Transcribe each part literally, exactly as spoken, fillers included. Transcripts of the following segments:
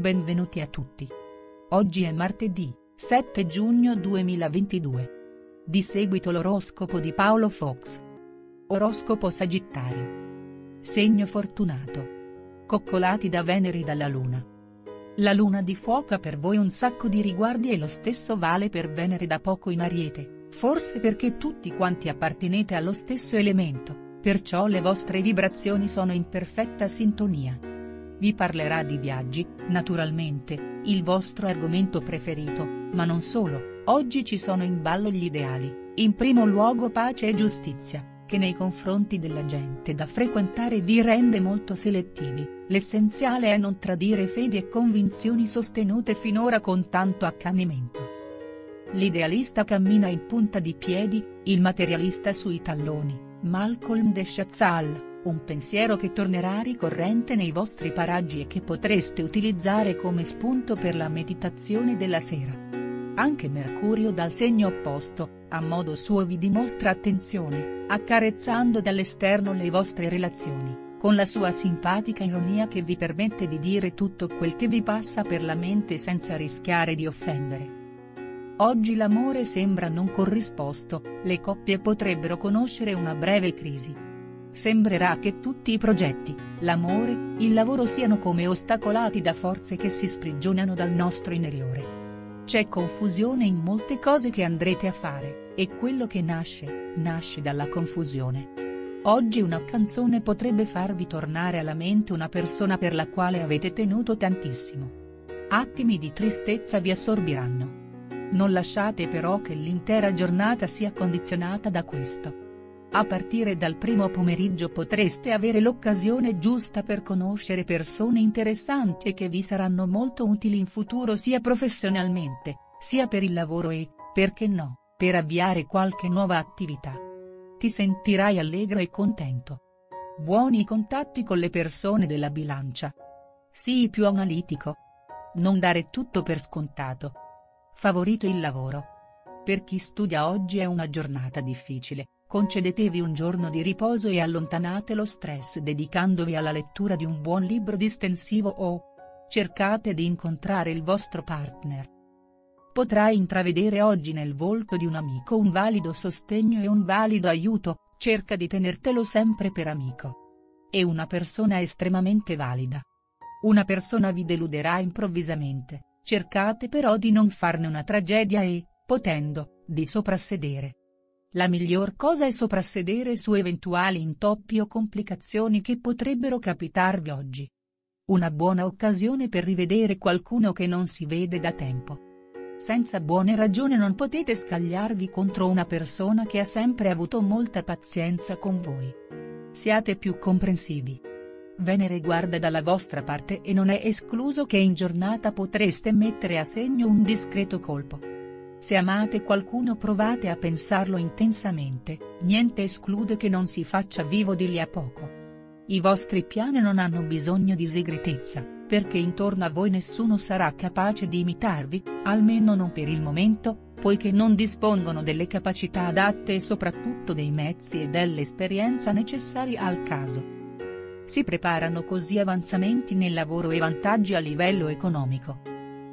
Benvenuti a tutti. Oggi è martedì, sette giugno duemilaventidue. Di seguito l'oroscopo di Paolo Fox. Oroscopo Sagittario. Segno fortunato. Coccolati da Venere e dalla Luna. La Luna diffuoca per voi un sacco di riguardi e lo stesso vale per Venere da poco in Ariete, forse perché tutti quanti appartenete allo stesso elemento, perciò le vostre vibrazioni sono in perfetta sintonia. Vi parlerà di viaggi, naturalmente, il vostro argomento preferito, ma non solo, oggi ci sono in ballo gli ideali, in primo luogo pace e giustizia, che nei confronti della gente da frequentare vi rende molto selettivi, l'essenziale è non tradire fedi e convinzioni sostenute finora con tanto accanimento. L'idealista cammina in punta di piedi, il materialista sui talloni, Malcolm de Schazal. Un pensiero che tornerà ricorrente nei vostri paraggi e che potreste utilizzare come spunto per la meditazione della sera. Anche Mercurio dal segno opposto, a modo suo vi dimostra attenzione, accarezzando dall'esterno le vostre relazioni, con la sua simpatica ironia che vi permette di dire tutto quel che vi passa per la mente senza rischiare di offendere. Oggi l'amore sembra non corrisposto, le coppie potrebbero conoscere una breve crisi. Sembrerà che tutti i progetti, l'amore, il lavoro siano come ostacolati da forze che si sprigionano dal nostro interiore. C'è confusione in molte cose che andrete a fare, e quello che nasce, nasce dalla confusione. Oggi una canzone potrebbe farvi tornare alla mente una persona per la quale avete tenuto tantissimo. Attimi di tristezza vi assorbiranno. Non lasciate però che l'intera giornata sia condizionata da questo. A partire dal primo pomeriggio potreste avere l'occasione giusta per conoscere persone interessanti e che vi saranno molto utili in futuro sia professionalmente, sia per il lavoro e, perché no, per avviare qualche nuova attività. Ti sentirai allegro e contento. Buoni contatti con le persone della bilancia. Sii più analitico. Non dare tutto per scontato. Favorito il lavoro. Per chi studia oggi è una giornata difficile. Concedetevi un giorno di riposo e allontanate lo stress dedicandovi alla lettura di un buon libro distensivo o cercate di incontrare il vostro partner. Potrai intravedere oggi nel volto di un amico un valido sostegno e un valido aiuto, cerca di tenertelo sempre per amico. È una persona estremamente valida. Una persona vi deluderà improvvisamente, cercate però di non farne una tragedia e, potendo, di soprassedere. La miglior cosa è soprassedere su eventuali intoppi o complicazioni che potrebbero capitarvi oggi. Una buona occasione per rivedere qualcuno che non si vede da tempo. Senza buone ragioni non potete scagliarvi contro una persona che ha sempre avuto molta pazienza con voi. Siate più comprensivi. Venere guarda dalla vostra parte e non è escluso che in giornata potreste mettere a segno un discreto colpo. Se amate qualcuno provate a pensarlo intensamente, niente esclude che non si faccia vivo di lì a poco. I vostri piani non hanno bisogno di segretezza, perché intorno a voi nessuno sarà capace di imitarvi, almeno non per il momento, poiché non dispongono delle capacità adatte e soprattutto dei mezzi e dell'esperienza necessari al caso. Si preparano così avanzamenti nel lavoro e vantaggi a livello economico.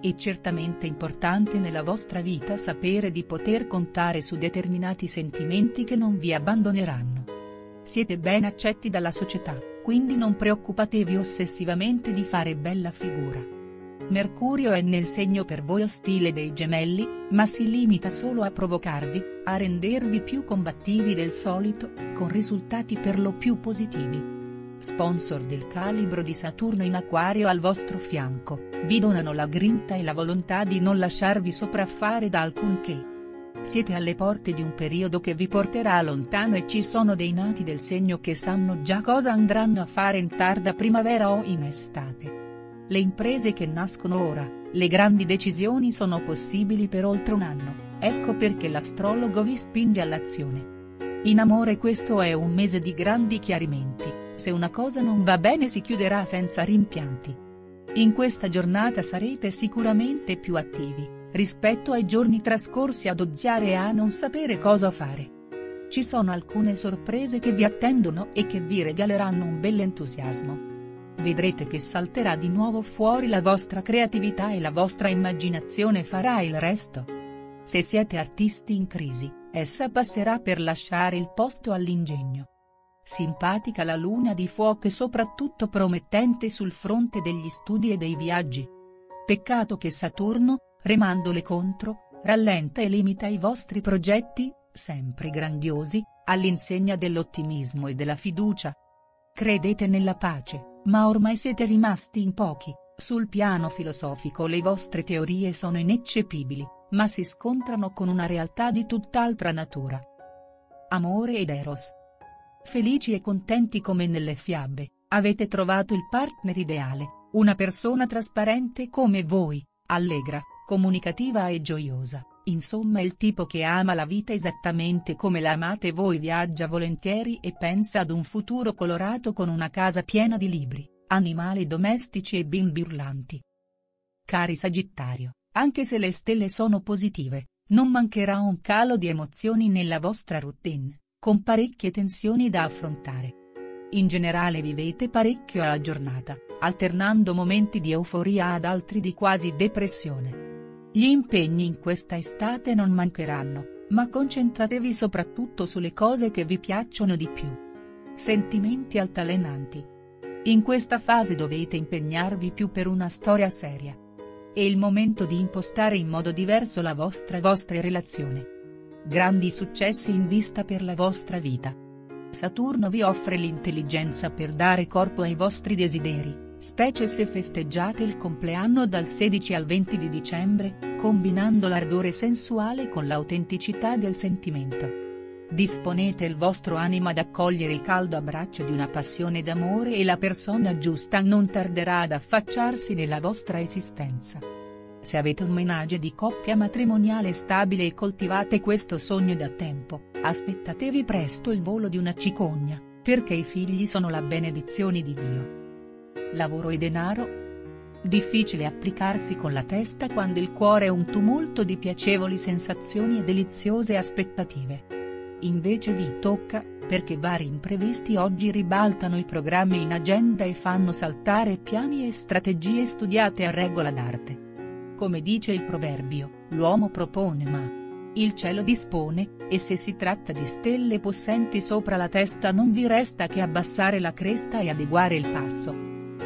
È certamente importante nella vostra vita sapere di poter contare su determinati sentimenti che non vi abbandoneranno. Siete ben accetti dalla società, quindi non preoccupatevi ossessivamente di fare bella figura. Mercurio è nel segno per voi ostile dei Gemelli, ma si limita solo a provocarvi, a rendervi più combattivi del solito, con risultati per lo più positivi. Sponsor del calibro di Saturno in Acquario al vostro fianco, vi donano la grinta e la volontà di non lasciarvi sopraffare da alcunché. Siete alle porte di un periodo che vi porterà lontano e ci sono dei nati del segno che sanno già cosa andranno a fare in tarda primavera o in estate. Le imprese che nascono ora, le grandi decisioni sono possibili per oltre un anno, ecco perché l'astrologo vi spinge all'azione. In amore questo è un mese di grandi chiarimenti. Se una cosa non va bene si chiuderà senza rimpianti. In questa giornata sarete sicuramente più attivi, rispetto ai giorni trascorsi ad oziare e a non sapere cosa fare. Ci sono alcune sorprese che vi attendono e che vi regaleranno un bell'entusiasmo. Vedrete che salterà di nuovo fuori la vostra creatività e la vostra immaginazione farà il resto. Se siete artisti in crisi, essa passerà per lasciare il posto all'ingegno. Simpatica la luna di fuoco e soprattutto promettente sul fronte degli studi e dei viaggi. Peccato che Saturno, remandole contro, rallenta e limita i vostri progetti, sempre grandiosi, all'insegna dell'ottimismo e della fiducia. Credete nella pace, ma ormai siete rimasti in pochi. Sul piano filosofico le vostre teorie sono ineccepibili, ma si scontrano con una realtà di tutt'altra natura. Amore ed Eros. Felici e contenti come nelle fiabe, avete trovato il partner ideale, una persona trasparente come voi, allegra, comunicativa e gioiosa, insomma il tipo che ama la vita esattamente come la amate voi. Viaggia volentieri e pensa ad un futuro colorato con una casa piena di libri, animali domestici e bimbi urlanti. Cari Sagittario, anche se le stelle sono positive, non mancherà un calo di emozioni nella vostra routine, con parecchie tensioni da affrontare. In generale vivete parecchio alla giornata, alternando momenti di euforia ad altri di quasi depressione. Gli impegni in questa estate non mancheranno, ma concentratevi soprattutto sulle cose che vi piacciono di più. Sentimenti altalenanti. In questa fase dovete impegnarvi più per una storia seria. È il momento di impostare in modo diverso la vostra e vostre relazioni. Grandi successi in vista per la vostra vita. Saturno vi offre l'intelligenza per dare corpo ai vostri desideri, specie se festeggiate il compleanno dal sedici al venti di dicembre, combinando l'ardore sensuale con l'autenticità del sentimento. Disponete il vostro animo ad accogliere il caldo abbraccio di una passione d'amore e la persona giusta non tarderà ad affacciarsi nella vostra esistenza. Se avete un menage di coppia matrimoniale stabile e coltivate questo sogno da tempo, aspettatevi presto il volo di una cicogna, perché i figli sono la benedizione di Dio. Lavoro e denaro? Difficile applicarsi con la testa quando il cuore è un tumulto di piacevoli sensazioni e deliziose aspettative. Invece vi tocca, perché vari imprevisti oggi ribaltano i programmi in agenda e fanno saltare piani e strategie studiate a regola d'arte. Come dice il proverbio, l'uomo propone ma il cielo dispone, e se si tratta di stelle possenti sopra la testa non vi resta che abbassare la cresta e adeguare il passo.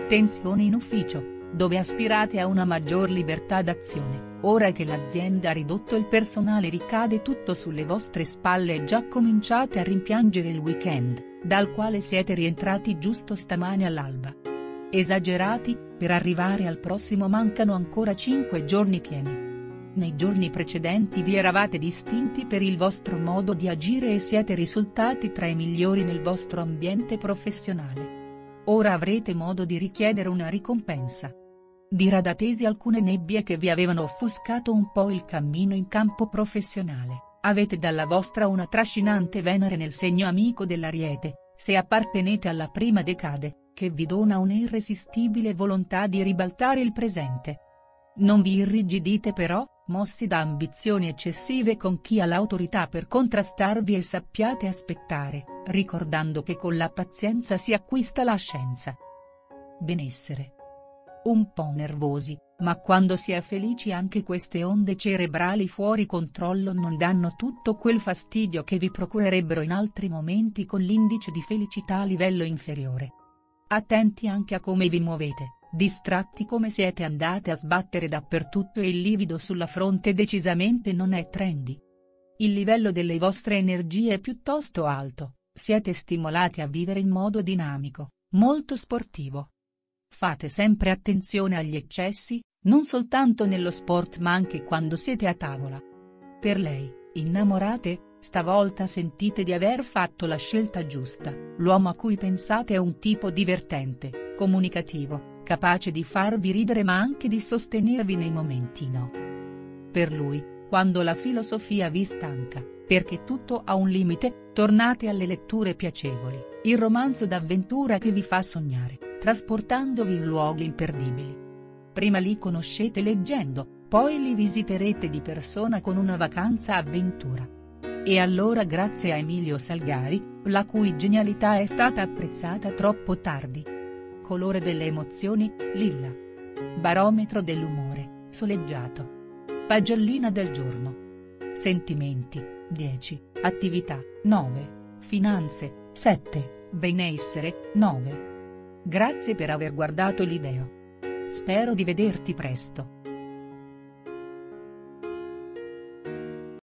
Tensioni in ufficio, dove aspirate a una maggior libertà d'azione, ora che l'azienda ha ridotto il personale ricade tutto sulle vostre spalle e già cominciate a rimpiangere il weekend, dal quale siete rientrati giusto stamane all'alba. Esagerati, per arrivare al prossimo mancano ancora cinque giorni pieni. Nei giorni precedenti vi eravate distinti per il vostro modo di agire e siete risultati tra i migliori nel vostro ambiente professionale. Ora avrete modo di richiedere una ricompensa. Diradatesi alcune nebbie che vi avevano offuscato un po' il cammino in campo professionale, avete dalla vostra una trascinante Venere nel segno amico dell'Ariete, se appartenete alla prima decade, che vi dona un'irresistibile volontà di ribaltare il presente. Non vi irrigidite però, mossi da ambizioni eccessive con chi ha l'autorità per contrastarvi, e sappiate aspettare, ricordando che con la pazienza si acquista la scienza. Benessere. Un po' nervosi, ma quando si è felici anche queste onde cerebrali fuori controllo non danno tutto quel fastidio che vi procurerebbero in altri momenti con l'indice di felicità a livello inferiore. Attenti anche a come vi muovete, distratti come siete andate a sbattere dappertutto e il livido sulla fronte decisamente non è trendy. Il livello delle vostre energie è piuttosto alto, siete stimolati a vivere in modo dinamico, molto sportivo. Fate sempre attenzione agli eccessi, non soltanto nello sport ma anche quando siete a tavola. Per lei, innamorate? Stavolta sentite di aver fatto la scelta giusta, l'uomo a cui pensate è un tipo divertente, comunicativo, capace di farvi ridere ma anche di sostenervi nei momenti no. Per lui, quando la filosofia vi stanca, perché tutto ha un limite, tornate alle letture piacevoli, il romanzo d'avventura che vi fa sognare, trasportandovi in luoghi imperdibili. Prima li conoscete leggendo, poi li visiterete di persona con una vacanza avventura. E allora grazie a Emilio Salgari, la cui genialità è stata apprezzata troppo tardi. colore delle emozioni, lilla. Barometro dell'umore, soleggiato. Pagellina del giorno. Sentimenti, dieci, attività, nove, finanze, sette, benessere, nove. Grazie per aver guardato l'ideo. Spero di vederti presto.